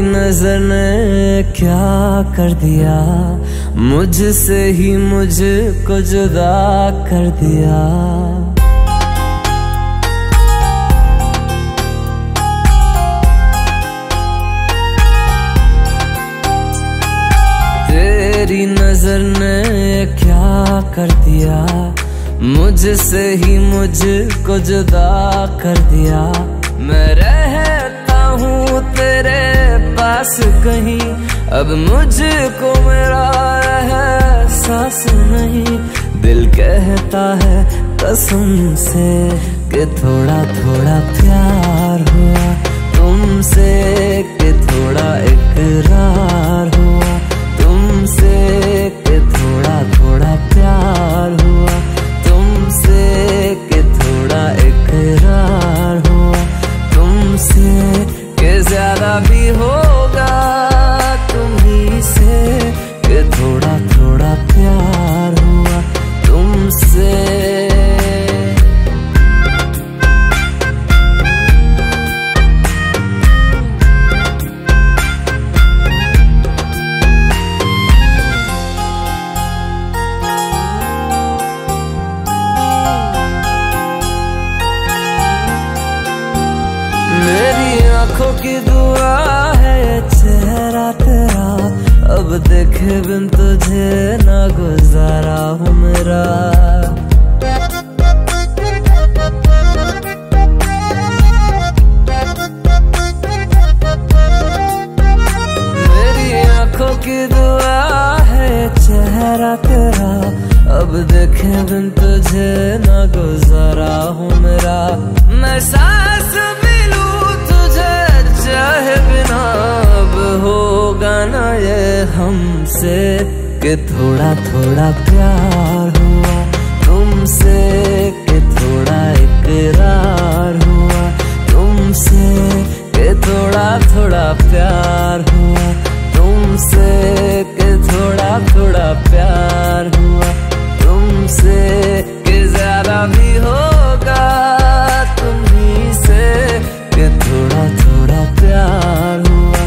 तेरी नजर ने क्या कर दिया, मुझसे ही मुझको जुदा कर दिया। तेरी नजर ने क्या कर दिया, मुझसे ही मुझको जुदा कर दिया। मैं रहता हूँ तेरे पास कहीं, अब मुझको मेरा एहसास नहीं। दिल कहता है कसम से कि थोड़ा थोड़ा प्यार हुआ तुमसे, कि थोड़ा इकरार हुआ तुमसे, कि थोड़ा थोड़ा प्यार हुआ तुमसे, कि थोड़ा इकरार हुआ तुमसे, कि ज्यादा भी होगा तुम्ही से, कि थोड़ा थोड़ा प्यार हुआ तुमसे। आँखों की दुआ है चेहरा तेरा, अब देखे बिन तुझे ना गुजारा हूँ मेरा। मेरी आँखों की दुआ है चेहरा तेरा, अब देखे बिन तुझे ना गुजारा हूँ मेरा। मैं सांस चाहे बिना अब होगा ना ये हमसे, कि थोड़ा थोड़ा प्यार हुआ तुमसे, कि थोड़ा इकरार हुआ तुमसे, कि थोड़ा थोड़ा प्यार हुआ तुमसे, कि थोड़ा थोड़ा प्यार हुआ तुमसे, कि ज्यादा भी होगा तुम्ही से, कि थोड़ा थोड़ा प्यार हुआ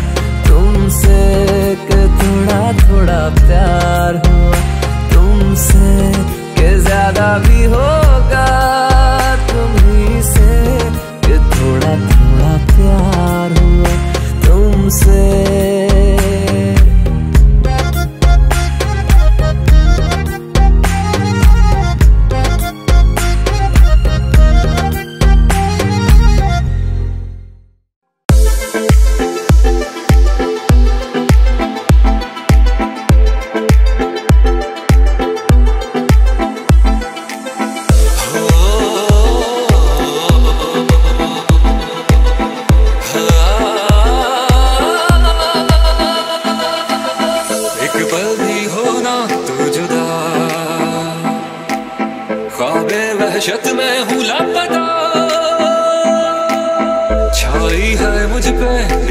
तुमसे, कि थोड़ा थोड़ा प्यार हुआ तुमसे, कि ज्यादा भी होगा तुम्ही से, कि थोड़ा थोड़ा प्यार हुआ तुमसे। छाई है मुझ पे